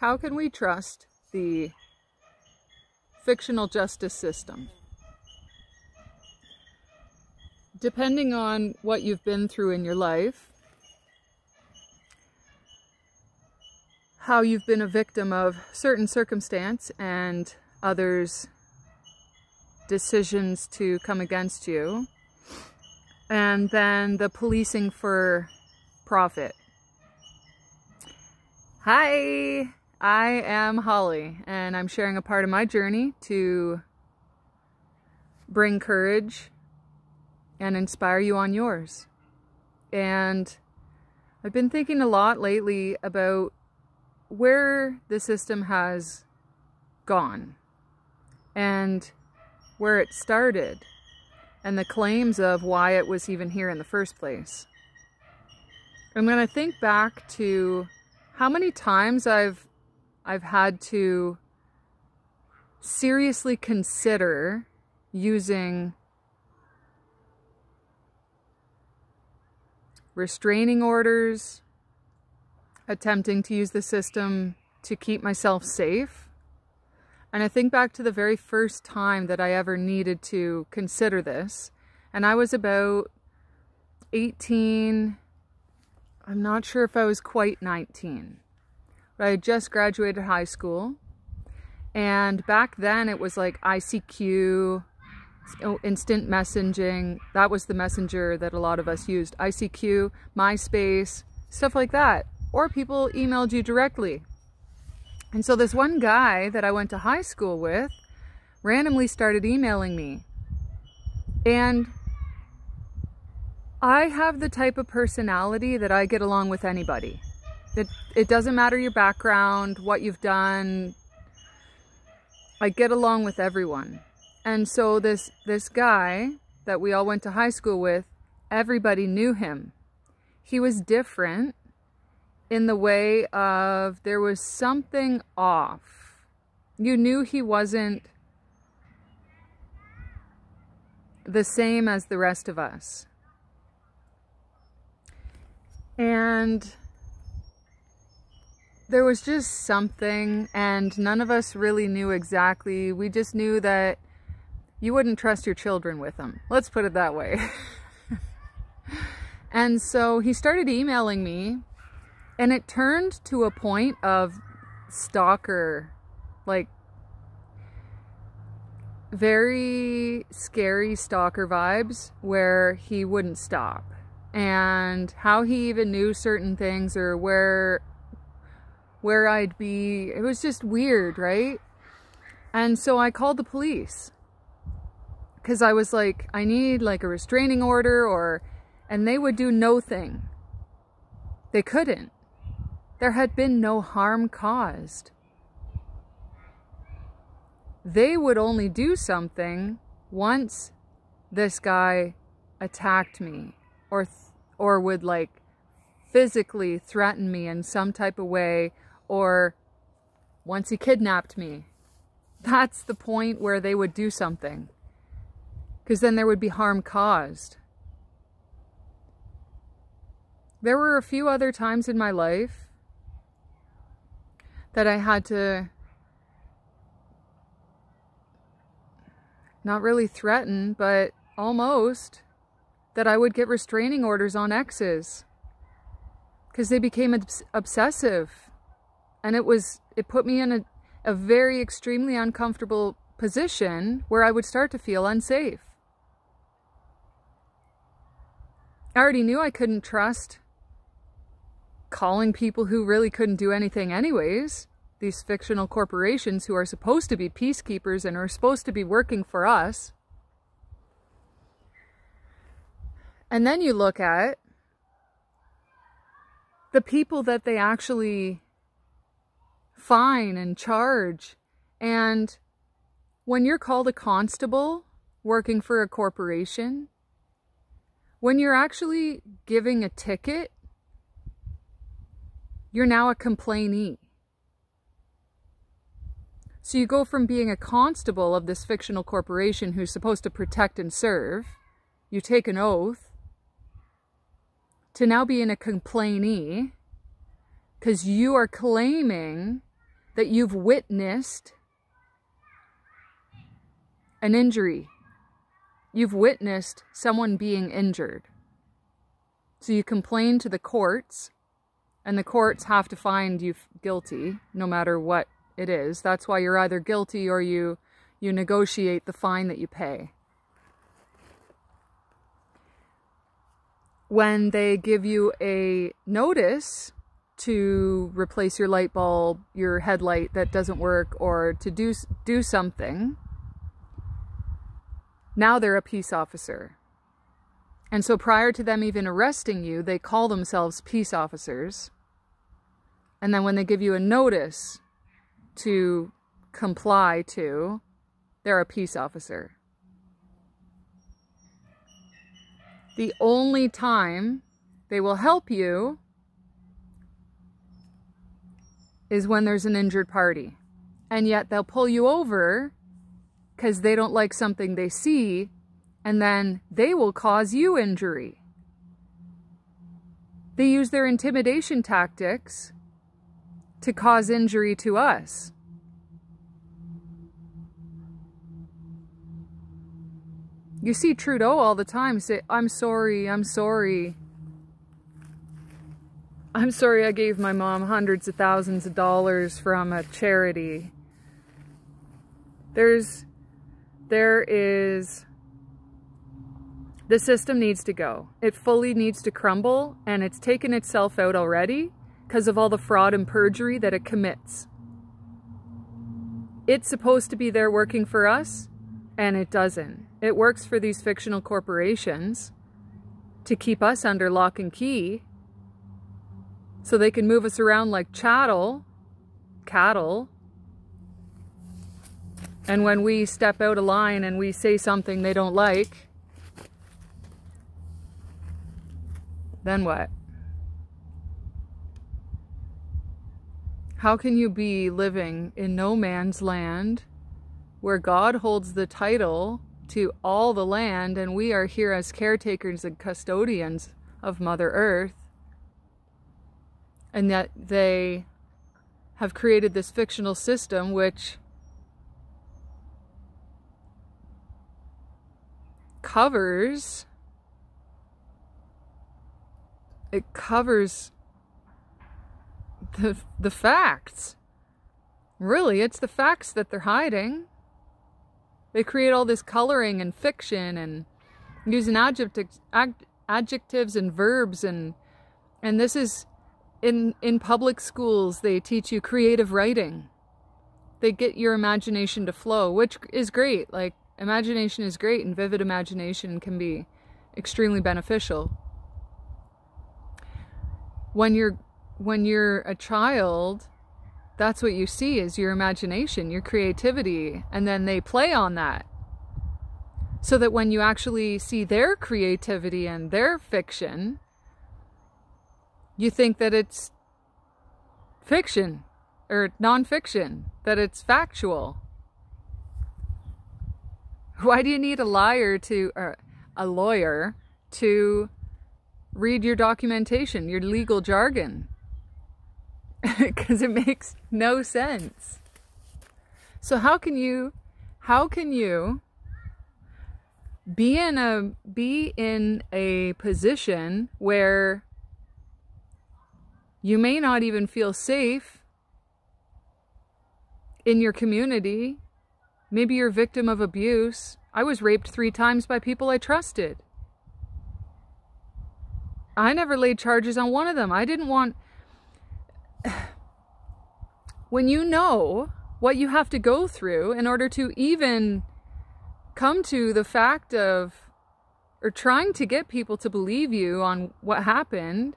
How can we trust the fictional justice system? Depending on what you've been through in your life, how you've been a victim of certain circumstance and others' decisions to come against you, and then the policing for profit. Hi, I am Holly, and I'm sharing a part of my journey to bring courage and inspire you on yours. And I've been thinking a lot lately about where the system has gone and where it started and the claims of why it was even here in the first place. I'm going to think back to how many times I've had to seriously consider using restraining orders, attempting to use the system to keep myself safe. And I think back to the very first time that I ever needed to consider this. And I was about 18. I'm not sure if I was quite 19. But I had just graduated high school. And back then it was like ICQ, instant messaging. That was the messenger that a lot of us used. ICQ, MySpace, stuff like that. Or people emailed you directly. And so this one guy that I went to high school with randomly started emailing me. And I have the type of personality that I get along with anybody. It doesn't matter your background, what you've done. I get along with everyone. And so this guy that we all went to high school with, everybody knew him. He was different in the way of there was something off. You knew he wasn't the same as the rest of us. And there was just something, and none of us really knew exactly. We just knew that you wouldn't trust your children with him. Let's put it that way. And so he started emailing me. And it turned to a point of stalker, like very scary stalker vibes where he wouldn't stop. And how he even knew certain things or where I'd be, it was just weird, right? And so I called the police because I was like, I need like a restraining order and they would do nothing. They couldn't. There had been no harm caused. They would only do something once this guy attacked me or would like physically threaten me in some type of way, or once he kidnapped me. That's the point where they would do something, because then there would be harm caused. There were a few other times in my life that I had to not really threaten, but almost, that I would get restraining orders on exes because they became obsessive, and it put me in a very extremely uncomfortable position where I would start to feel unsafe. I already knew I couldn't trust calling people who really couldn't do anything anyways, these fictional corporations who are supposed to be peacekeepers and are supposed to be working for us. And then you look at the people that they actually fine and charge. And when you're called a constable working for a corporation, when you're actually giving a ticket, you're now a complainee. So you go from being a constable of this fictional corporation who's supposed to protect and serve, you take an oath, to now being a complainee because you are claiming that you've witnessed an injury. You've witnessed someone being injured. So you complain to the courts, and the courts have to find you guilty, no matter what it is. That's why you're either guilty or you negotiate the fine that you pay. When they give you a notice to replace your light bulb, your headlight that doesn't work, or to do something, now they're a peace officer. And so prior to them even arresting you, they call themselves peace officers. And then when they give you a notice to comply to, they're a peace officer. The only time they will help you is when there's an injured party. And yet they'll pull you over because they don't like something they see, and then they will cause you injury. They use their intimidation tactics to cause injury to us. You see Trudeau all the time say, "I'm sorry, I'm sorry. I'm sorry I gave my mom hundreds of thousands of dollars from a charity." The system needs to go. It fully needs to crumble, and it's taken itself out already because of all the fraud and perjury that it commits. It's supposed to be there working for us, and it doesn't. It works for these fictional corporations to keep us under lock and key so they can move us around like cattle. And when we step out of line and we say something they don't like, then what? How can you be living in no man's land where God holds the title to all the land and we are here as caretakers and custodians of Mother Earth, and that they have created this fictional system which covers... It covers the facts. Really, it's the facts that they're hiding. They create all this coloring and fiction and using adjectives and verbs, and this is in public schools. They teach you creative writing. They get your imagination to flow, which is great. Like, imagination is great, and vivid imagination can be extremely beneficial. When you're a child, that's what you see is your imagination, your creativity, and then they play on that. So that when you actually see their creativity and their fiction, you think that it's fiction or nonfiction, that it's factual. Why do you need a lawyer to read your documentation, your legal jargon? Because it makes no sense. So how can you be in a position where you may not even feel safe in your community? Maybe you're a victim of abuse. I was raped 3 times by people I trusted. I never laid charges on one of them. I didn't want... When you know what you have to go through in order to even come to the fact of, or trying to get people to believe you on what happened,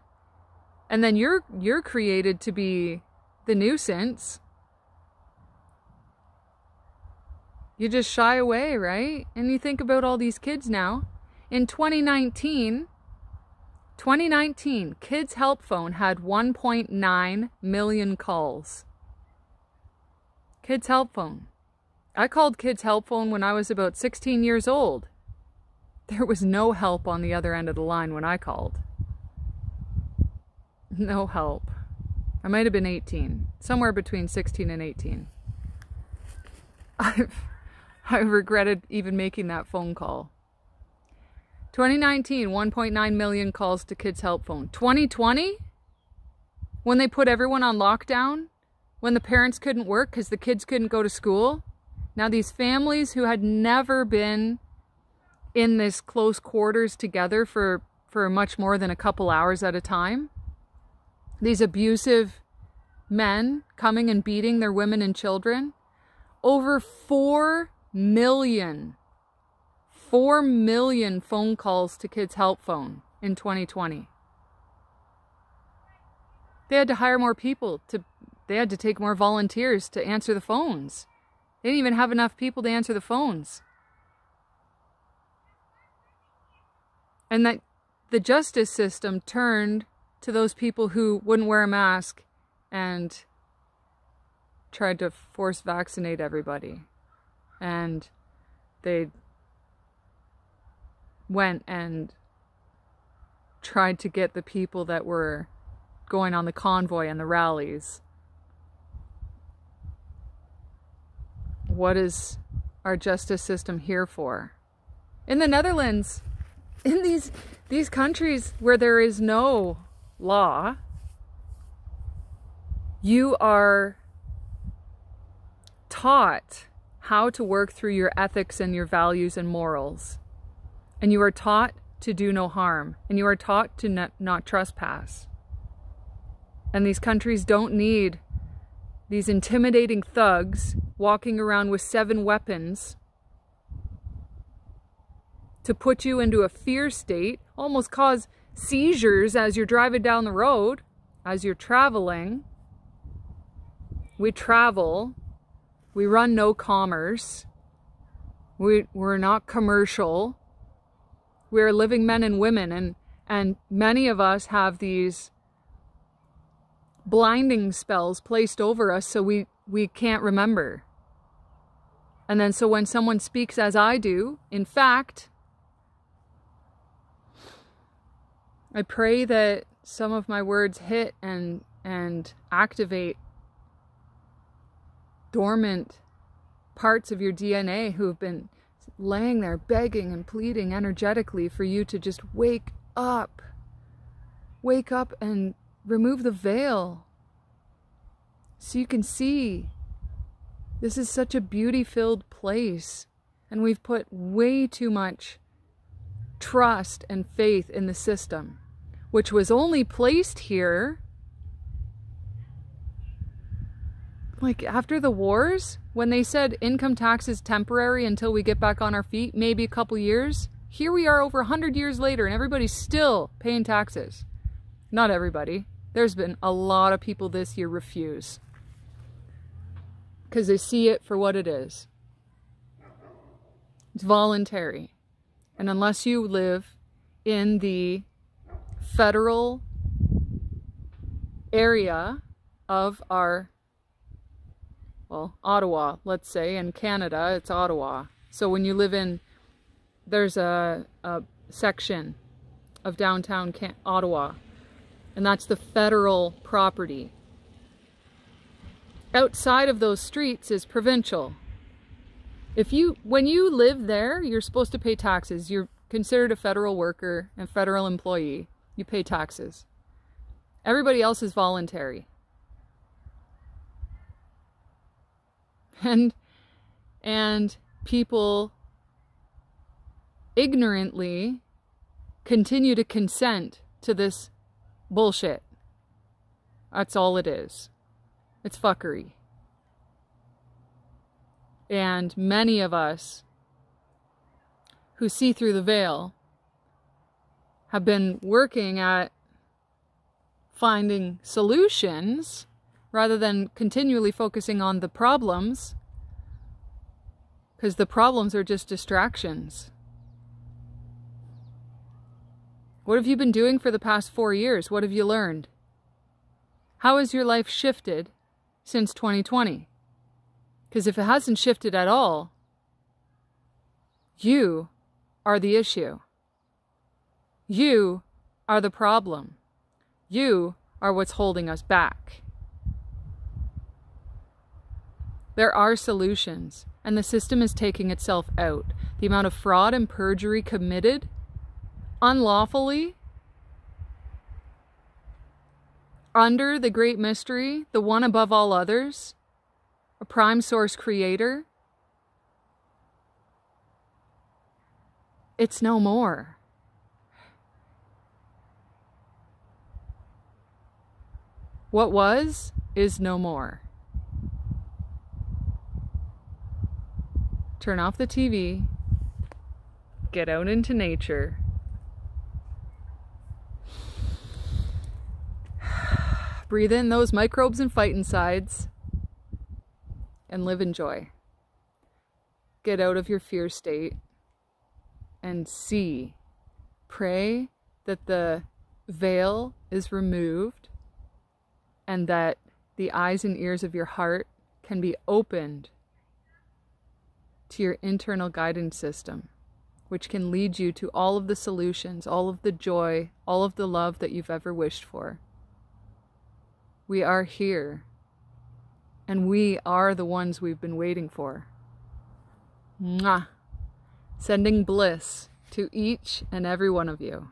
and then you're created to be the nuisance, you just shy away, right? And you think about all these kids now. In 2019, Kids Help Phone had 1.9 million calls. Kids Help Phone. I called Kids Help Phone when I was about 16 years old. There was no help on the other end of the line when I called. No help. I might have been 18, somewhere between 16 and 18. I regretted even making that phone call. 2019, 1.9 million calls to Kids Help Phone. 2020, when they put everyone on lockdown, when the parents couldn't work because the kids couldn't go to school, now these families who had never been in this close quarters together for much more than a couple hours at a time, these abusive men coming and beating their women and children, over 4 million phone calls to Kids Help Phone in 2020. They had to hire more people, they had to take more volunteers to answer the phones. They didn't even have enough people to answer the phones. And that the justice system turned to those people who wouldn't wear a mask and tried to force vaccinate everybody. And they went and tried to get the people that were going on the convoy and the rallies. What is our justice system here for? In the Netherlands, in these countries where there is no law, you are taught how to work through your ethics and your values and morals. And you are taught to do no harm. And you are taught to not trespass. And these countries don't need these intimidating thugs walking around with 7 weapons to put you into a fear state, almost cause seizures as you're driving down the road, as you're traveling. We travel. We run no commerce. We're not commercial. We're living men and women, and many of us have these blinding spells placed over us so we can't remember. And then so when someone speaks as I do, in fact, I pray that some of my words hit and activate dormant parts of your DNA who have been laying there begging and pleading energetically for you to just wake up. Wake up and remove the veil so you can see. This is such a beauty-filled place, and we've put way too much trust and faith in the system, which was only placed here like after the wars, when they said income tax is temporary until we get back on our feet, maybe a couple years. Here we are over 100 years later and everybody's still paying taxes. Not everybody. There's been a lot of people this year refuse because they see it for what it is. It's voluntary. And unless you live in the federal area of our, well, Ottawa, let's say, in Canada, it's Ottawa. So when you live in, there's a section of downtown Ottawa, and that's the federal property. Outside of those streets is provincial. When you live there, you're supposed to pay taxes. You're considered a federal worker and federal employee. You pay taxes. Everybody else is voluntary. And people ignorantly continue to consent to this bullshit. That's all it is. It's fuckery. And many of us who see through the veil have been working at finding solutions rather than continually focusing on the problems, because the problems are just distractions. What have you been doing for the past 4 years? What have you learned? How has your life shifted since 2020? Because if it hasn't shifted at all, you are the issue. You are the problem. You are what's holding us back. There are solutions, and the system is taking itself out. The amount of fraud and perjury committed unlawfully under the great mystery, the one above all others, a prime source creator, it's no more. What was is no more. Turn off the TV, get out into nature, breathe in those microbes and phytoncides, and live in joy. Get out of your fear state and see. Pray that the veil is removed and that the eyes and ears of your heart can be opened to your internal guidance system, which can lead you to all of the solutions, all of the joy, all of the love that you've ever wished for. We are here, and we are the ones we've been waiting for. Mwah! Sending bliss to each and every one of you.